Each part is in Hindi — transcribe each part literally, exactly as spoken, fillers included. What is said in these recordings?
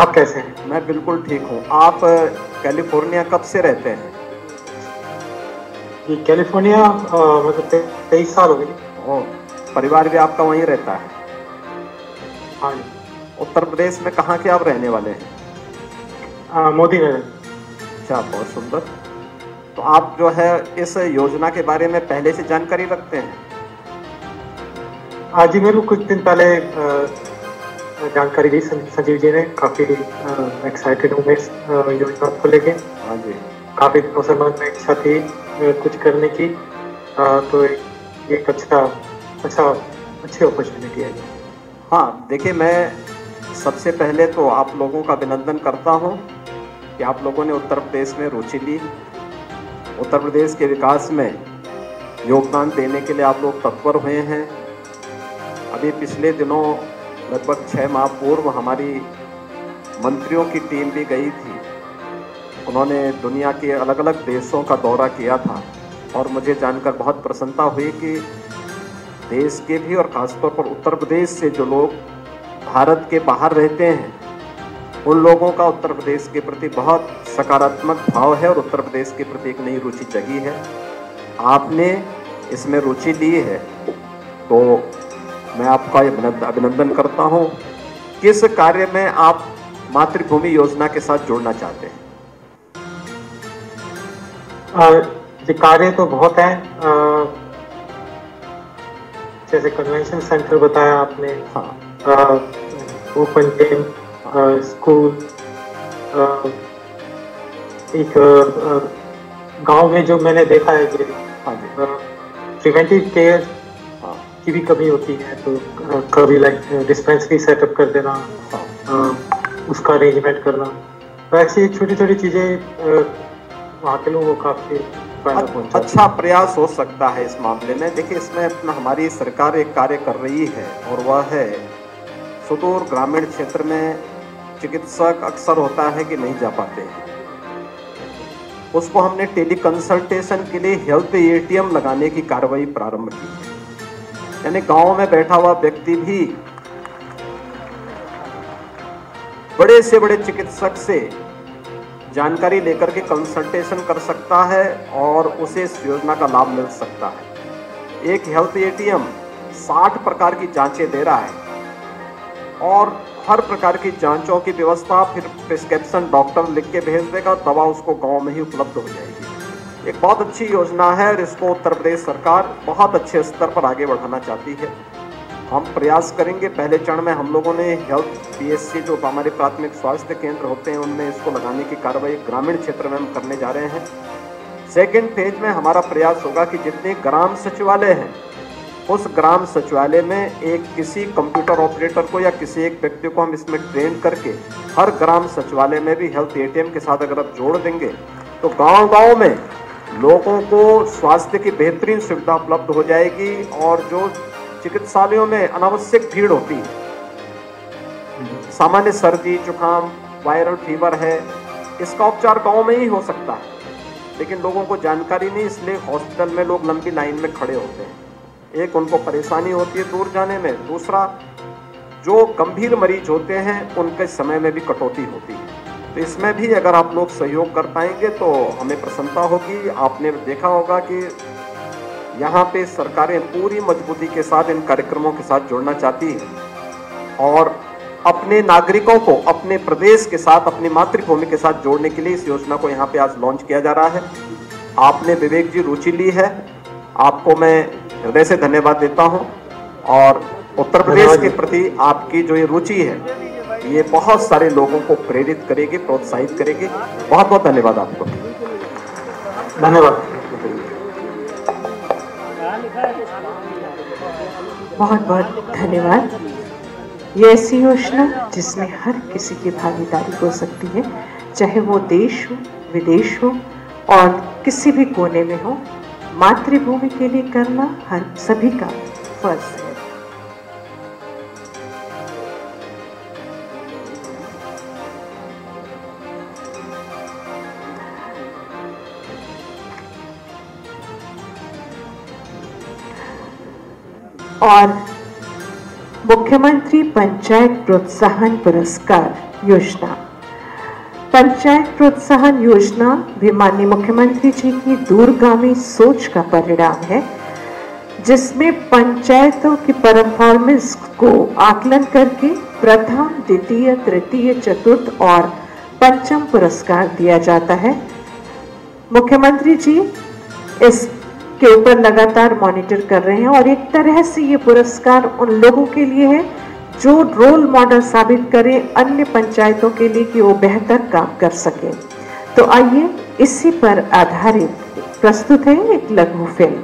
आप कैसे हैं? मैं बिल्कुल ठीक हूँ। आप कैलिफोर्निया कब से रहते हैं? जी, कैलिफोर्निया मतलब तेईस साल हो गए। ओ, परिवार भी आपका वहीं रहता है? हाँ। उत्तर प्रदेश में कहाँ के आप रहने वाले हैं? मोदी नगर। अच्छा, बहुत सुंदर। तो आप जो है इस योजना के बारे में पहले से जानकारी रखते हैं? आज ही मेरे को कुछ दिन पहले जानकारी दी संजीव जी ने। काफ़ी एक्साइटेड हूँ मैं इस योजना को लेके। हाँ जी, काफ़ी दिनों से मन में इच्छा थी कुछ करने की, आ, तो एक अच्छा अच्छा अच्छी अपॉर्चुनिटी है। हाँ, देखिए, मैं सबसे पहले तो आप लोगों का अभिनंदन करता हूँ कि आप लोगों ने उत्तर प्रदेश में रुचि ली। उत्तर प्रदेश के विकास में योगदान देने के लिए आप लोग तत्पर हुए हैं। अभी पिछले दिनों, लगभग छः माह पूर्व, हमारी मंत्रियों की टीम भी गई थी। उन्होंने दुनिया के अलग अलग देशों का दौरा किया था और मुझे जानकर बहुत प्रसन्नता हुई कि देश के भी और ख़ासतौर पर उत्तर प्रदेश से जो लोग भारत के बाहर रहते हैं, उन लोगों का उत्तर प्रदेश के प्रति बहुत सकारात्मक भाव है और उत्तर प्रदेश के प्रति एक नई रुचि जगी है। आपने इसमें रुचि ली है तो मैं आपका अभिनंदन करता हूँ। किस कार्य में आप मातृभूमि योजना के साथ जोड़ना चाहते हैं? कार्य तो बहुत है, जैसे कन्वेंशन सेंटर बताया आपने, ओपन जिम, स्कूल, एक गांव में जो मैंने देखा है कि प्रिवेंटिव केयर की भी कमी होती है, तो कभी लाइक डिस्पेंसरी सेटअप कर देना, उसका अरेंजमेंट करना, तो ऐसी छोटी छोटी चीज़ें वहाँ के लोगों को काफ़ी अच्छा प्रयास हो सकता है इस मामले में। देखिए, इसमें अपना हमारी सरकार एक कार्य कर रही है और वह है सुदूर ग्रामीण क्षेत्र में चिकित्सक अक्सर होता है कि नहीं जा पाते हैं, उसको हमने टेली कंसल्टेशन के लिए हेल्थ एटीएम लगाने की कार्रवाई प्रारंभ की। यानी गाँव में बैठा हुआ व्यक्ति भी बड़े से बड़े चिकित्सक से जानकारी लेकर के कंसल्टेशन कर सकता है और उसे इस योजना का लाभ मिल सकता है। एक हेल्थ एटीएम साठ प्रकार की जांचें दे रहा है और हर प्रकार की जांचों की व्यवस्था फिर प्रिस्क्रिप्शन डॉक्टर लिख के भेज देगा, दवा उसको गांव में ही उपलब्ध हो जाएगी। एक बहुत अच्छी योजना है और इसको उत्तर प्रदेश सरकार बहुत अच्छे स्तर पर आगे बढ़ाना चाहती है। हम प्रयास करेंगे। पहले चरण में हम लोगों ने हेल्थ पीएचसी जो हमारे प्राथमिक स्वास्थ्य केंद्र होते हैं उनमें इसको लगाने की कार्रवाई ग्रामीण क्षेत्र में हम करने जा रहे हैं। सेकेंड फेज में हमारा प्रयास होगा कि जितने ग्राम सचिवालय हैं उस ग्राम सचिवालय में एक किसी कंप्यूटर ऑपरेटर को या किसी एक व्यक्ति को हम इसमें ट्रेन करके हर ग्राम सचिवालय में भी हेल्थ एटीएम के साथ अगर आप जोड़ देंगे तो गाँव गाँव में लोगों को स्वास्थ्य की बेहतरीन सुविधा उपलब्ध हो जाएगी और जो चिकित्सालयों में अनावश्यक भीड़ होती है, सामान्य सर्दी जुकाम, वायरल फीवर है, इसका उपचार गांव में ही हो सकता है। लेकिन लोगों को जानकारी नहीं, इसलिए हॉस्पिटल में लोग लंबी लाइन में खड़े होते हैं। एक उनको परेशानी होती है दूर जाने में, दूसरा जो गंभीर मरीज होते हैं उनके समय में भी कटौती होती है। तो इसमें भी अगर आप लोग सहयोग कर पाएंगे तो हमें प्रसन्नता होगी। आपने देखा होगा कि यहाँ पे सरकारें पूरी मजबूती के साथ इन कार्यक्रमों के साथ जोड़ना चाहती हैं और अपने नागरिकों को अपने प्रदेश के साथ, अपनी मातृभूमि के साथ जोड़ने के लिए इस योजना को यहाँ पे आज लॉन्च किया जा रहा है। आपने, विवेक जी, रुचि ली है, आपको मैं हृदय से धन्यवाद देता हूँ और उत्तर प्रदेश के प्रति आपकी जो ये रुचि है ये बहुत सारे लोगों को प्रेरित करेगी, प्रोत्साहित करेगी। बहुत बहुत धन्यवाद आपको। धन्यवाद। बहुत बहुत धन्यवाद। ये ऐसी योजना जिसमें हर किसी की भागीदारी हो सकती है, चाहे वो देश हो, विदेश हो और किसी भी कोने में हो। मातृभूमि के लिए करना हर सभी का फर्ज है। और मुख्यमंत्री पंचायत प्रोत्साहन पुरस्कार योजना। पंचायत प्रोत्साहन योजना भी माननीय मुख्यमंत्री जी की दूरगामी सोच का परिणाम है, जिसमें पंचायतों की परफॉर्मेंस को आकलन करके प्रथम, द्वितीय, तृतीय, चतुर्थ और पंचम पुरस्कार दिया जाता है। मुख्यमंत्री जी इसके ऊपर लगातार मॉनिटर कर रहे हैं और एक तरह से ये पुरस्कार उन लोगों के लिए है जो रोल मॉडल साबित करें अन्य पंचायतों के लिए कि वो बेहतर काम कर सकें। तो आइए इसी पर आधारित प्रस्तुत है एक लघु फिल्म।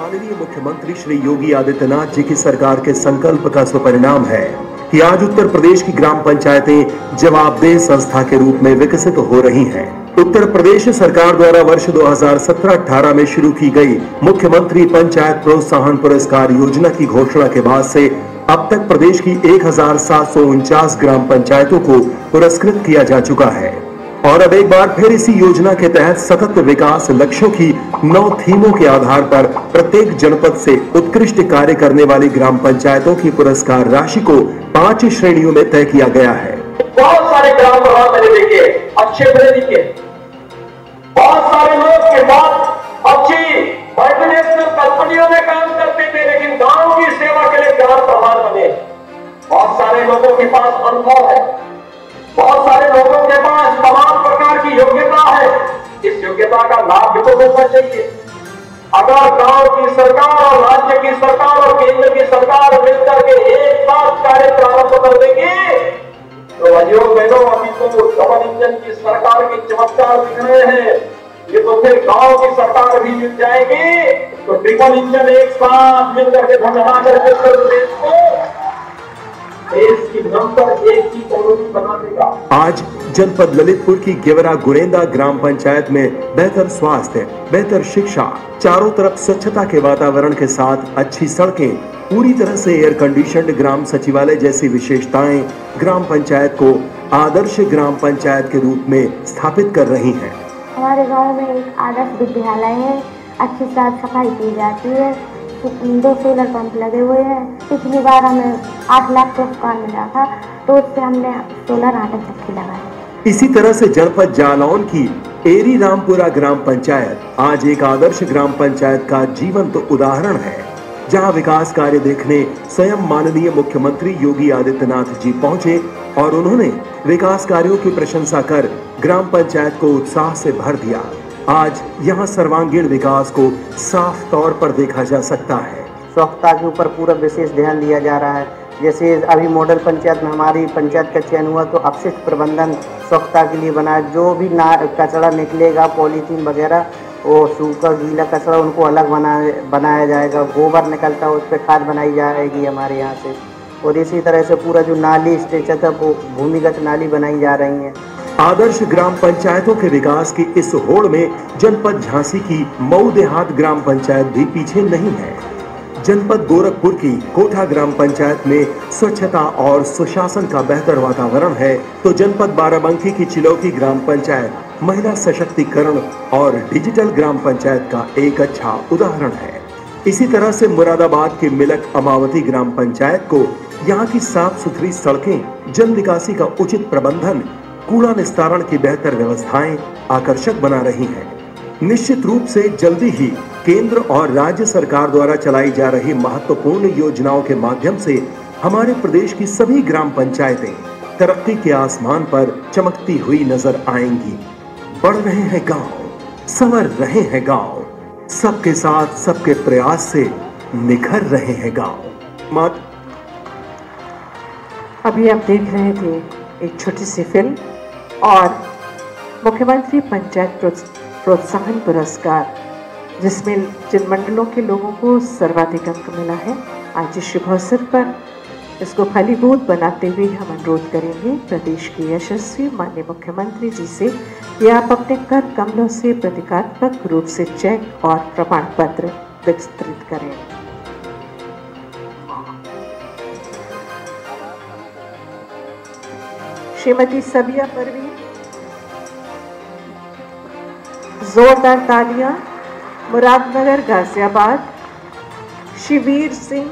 माननीय मुख्यमंत्री श्री योगी आदित्यनाथ जी की सरकार के संकल्प का सुपरिणाम है कि आज उत्तर प्रदेश की ग्राम पंचायतें जवाबदेह संस्था के रूप में विकसित हो रही हैं। उत्तर प्रदेश सरकार द्वारा वर्ष दो हज़ार सत्रह अठारह में शुरू की गई मुख्यमंत्री पंचायत प्रोत्साहन पुरस्कार योजना की घोषणा के बाद से अब तक प्रदेश की एक हजार सात सौ उनचास ग्राम पंचायतों को पुरस्कृत किया जा चुका है और अब एक बार फिर इसी योजना के तहत सतत विकास लक्ष्यों की नौ थीमों के आधार पर प्रत्येक जनपद से उत्कृष्ट कार्य करने वाली ग्राम पंचायतों की पुरस्कार राशि को पांच श्रेणियों में तय किया गया है। बहुत सारे ग्राम प्रभाव मैंने देखे, अच्छे बने दिखे, बहुत सारे लोग के बाद अच्छी मल्टीनेशनल कंपनियों में काम करते थे, लेकिन गांव की सेवा के लिए ग्राम प्रधान बने। बहुत सारे लोगों के पास अनुभव है, बहुत सारे लोगों के पास तमाम प्रकार की योग्यता है, इस योग्यता का लाभ भी तो होना चाहिए। अगर गांव की सरकार और राज्य की सरकार और केंद्र की सरकार मिलकर के एक साथ कार्य प्रारंभ कर देंगे तो अयोग बहनों अभी तो डबल इंजन की सरकार के चमत्कार दिख रहे हैं, ये तो फिर गांव की सरकार भी मिल जाएगी तो ट्रिपल इंजन एक साथ मिलकर के भंडा करके देश को देश की नंबर एक की कॉलोनी बना देगा। आज जनपद ललितपुर की गेवरा गुरेंदा ग्राम पंचायत में बेहतर स्वास्थ्य, बेहतर शिक्षा, चारों तरफ स्वच्छता के वातावरण के साथ अच्छी सड़कें, पूरी तरह से एयर कंडीशन्ड ग्राम सचिवालय जैसी विशेषताएं ग्राम पंचायत को आदर्श ग्राम पंचायत के रूप में स्थापित कर रही हैं। हमारे गांव में एक आदर्श विद्यालय है, अच्छी साफ सफाई की जाती है, दो सोलर पंप लगे हुए हैं। पिछली बार हमें आठ लाख का पुरस्कार मिला था तो उससे हमने सोलर आठ चक्की लगाए। इसी तरह से जनपद जालौन की एरी रामपुरा ग्राम पंचायत आज एक आदर्श ग्राम पंचायत का जीवंत तो उदाहरण है, जहां विकास कार्य देखने स्वयं माननीय मुख्यमंत्री योगी आदित्यनाथ जी पहुंचे और उन्होंने विकास कार्यों की प्रशंसा कर ग्राम पंचायत को उत्साह से भर दिया। आज यहां सर्वांगीण विकास को साफ तौर पर देखा जा सकता है। स्वच्छता के ऊपर पूरा विशेष ध्यान दिया जा रहा है, जैसे अभी मॉडल पंचायत में हमारी पंचायत का चयन हुआ तो अपशिष्ट प्रबंधन स्वच्छता के लिए बनाया, जो भी ना कचरा निकलेगा पॉलीथीन वगैरह वो सूखा गीला कचरा उनको अलग बना बनाया जाएगा, गोबर निकलता है उस पर खाद बनाई जाएगी हमारे यहाँ से। और इसी तरह से पूरा जो नाली स्ट्रेचर था वो भूमिगत नाली बनाई जा रही है। आदर्श ग्राम पंचायतों के विकास की इस होड़ में जनपद झांसी की मऊदेहात ग्राम पंचायत भी पीछे नहीं है। जनपद गोरखपुर की कोठा ग्राम पंचायत में स्वच्छता और सुशासन का बेहतर वातावरण है तो जनपद बाराबंकी की चिलौकी ग्राम पंचायत महिला सशक्तिकरण और डिजिटल ग्राम पंचायत का एक अच्छा उदाहरण है। इसी तरह से मुरादाबाद के मिलक अमावती ग्राम पंचायत को यहाँ की साफ सुथरी सड़कें, जल निकासी का उचित प्रबंधन, कूड़ा निस्तारण की बेहतर व्यवस्थाएं आकर्षक बना रही हैं। निश्चित रूप से जल्दी ही केंद्र और राज्य सरकार द्वारा चलाई जा रही महत्वपूर्ण योजनाओं के माध्यम से हमारे प्रदेश की सभी ग्राम पंचायतें तरक्की के आसमान पर चमकती हुई नजर आएंगी। बढ़ रहे हैं गांव, संवर रहे हैं गांव, सबके साथ सबके प्रयास से निखर रहे हैं गांव। मात अभी आप देख रहे थे एक छोटी सी फिल्म और मुख्यमंत्री पंचायत प्रोत्साहन पुरस्कार, जिसमें जिन मंडलों के लोगों को सर्वाधिक अंक मिला है। आज इस शुभ अवसर पर इसको फलीभूत बनाते हुए हम अनुरोध करेंगे प्रदेश के यशस्वी माननीय मुख्यमंत्री जी से कि आप अपने कर कमलों से प्रतीकात्मक रूप से चेक और प्रमाण पत्र वितरित करें। श्रीमती सबिया परवीन, जोरदार तालियां। मुरादनगर गाजियाबाद, शिवीर सिंह,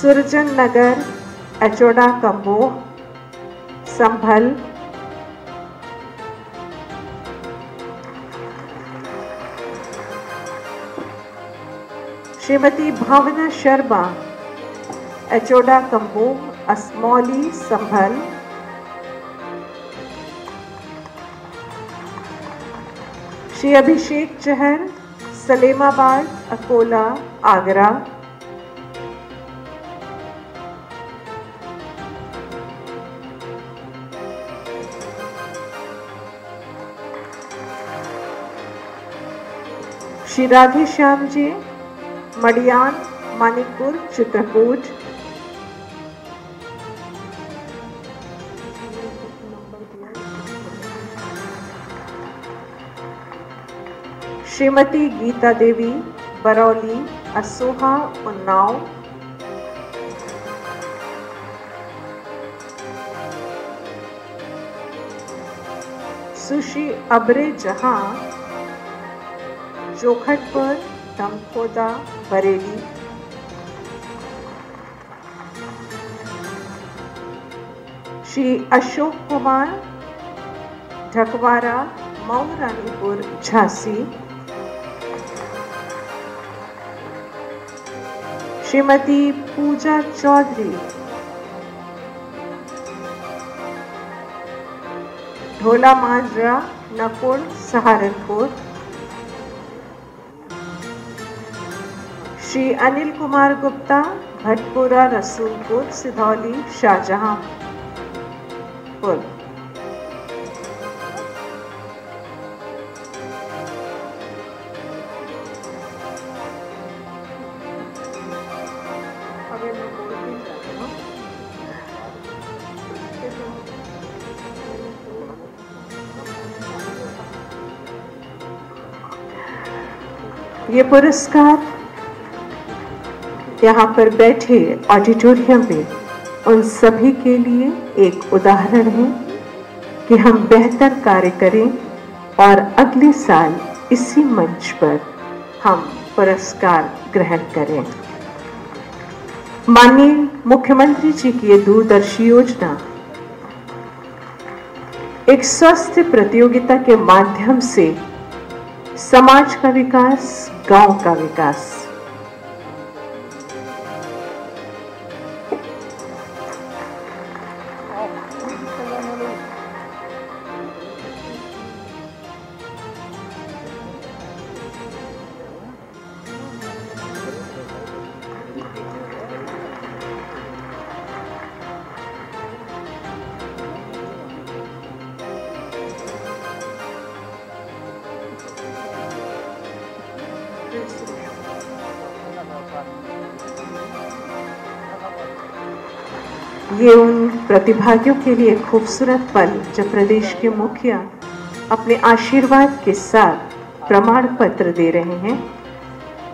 सुरजन नगर, अचोड़ा कम्बो, संभल, श्रीमती भावना शर्मा, अचोड़ा कम्बो, असमौली, संभल। श्री अभिषेक चहर, सलेमाबाद, अकोला, आगरा। श्री राधेश्याम जी, मडियान, मानिकपुर, चित्रकूट। श्रीमती गीता देवी, बरौली, असोहा, उन्नाव। सुश्री अबरे जहां, जोखटपुर, दमखोदा, बरेली। श्री अशोक कुमार, ढकवारा, मऊरानीपुर, झांसी। श्रीमती पूजा चौधरी, ढोला माजरा, नकुल, सहारनपुर। श्री अनिल कुमार गुप्ता, भटपुरा, रसूलपुर, सिधौली, शाहजहांपुर। ये पुरस्कार यहाँ पर बैठे ऑडिटोरियम में उन सभी के लिए एक उदाहरण है कि हम बेहतर कार्य करें और अगले साल इसी मंच पर हम पुरस्कार ग्रहण करें। माननीय मुख्यमंत्री जी की ये दूरदर्शी योजना एक स्वस्थ प्रतियोगिता के माध्यम से समाज का विकास, गांव का विकास, ये उन प्रतिभागियों के लिए खूबसूरत पल जब प्रदेश के मुखिया अपने आशीर्वाद के साथ प्रमाण पत्र दे रहे हैं।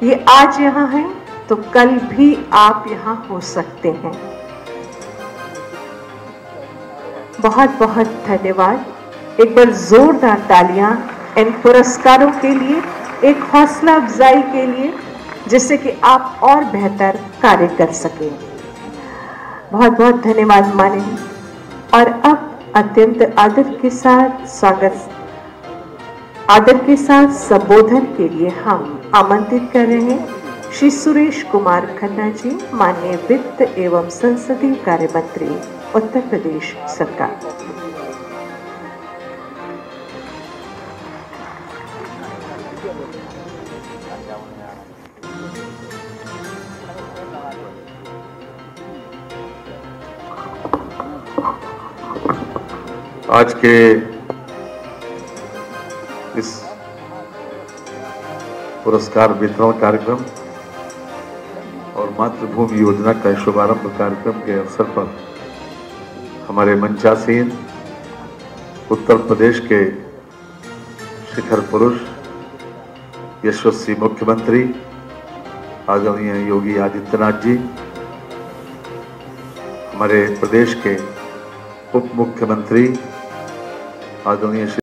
ये आज यहाँ है तो कल भी आप यहाँ हो सकते हैं। बहुत बहुत धन्यवाद। एक बार जोरदार तालियां इन पुरस्कारों के लिए, एक हौसला अफजाई के लिए, जिससे कि आप और बेहतर कार्य कर सकें। बहुत बहुत धन्यवाद माने। और अब अत्यंत आदर के साथ स्वागत, आदर के साथ संबोधन के लिए हम आमंत्रित कर रहे हैं श्री सुरेश कुमार खन्ना जी, माननीय वित्त एवं संसदीय कार्य मंत्री, उत्तर प्रदेश सरकार। आज के इस पुरस्कार वितरण कार्यक्रम और मातृभूमि योजना का शुभारंभ कार्यक्रम के अवसर पर हमारे मंचासीन उत्तर प्रदेश के शिखर पुरुष, यशस्वी मुख्यमंत्री आदरणीय योगी आदित्यनाथ जी, हमारे प्रदेश के उप मुख्यमंत्री आदरणीय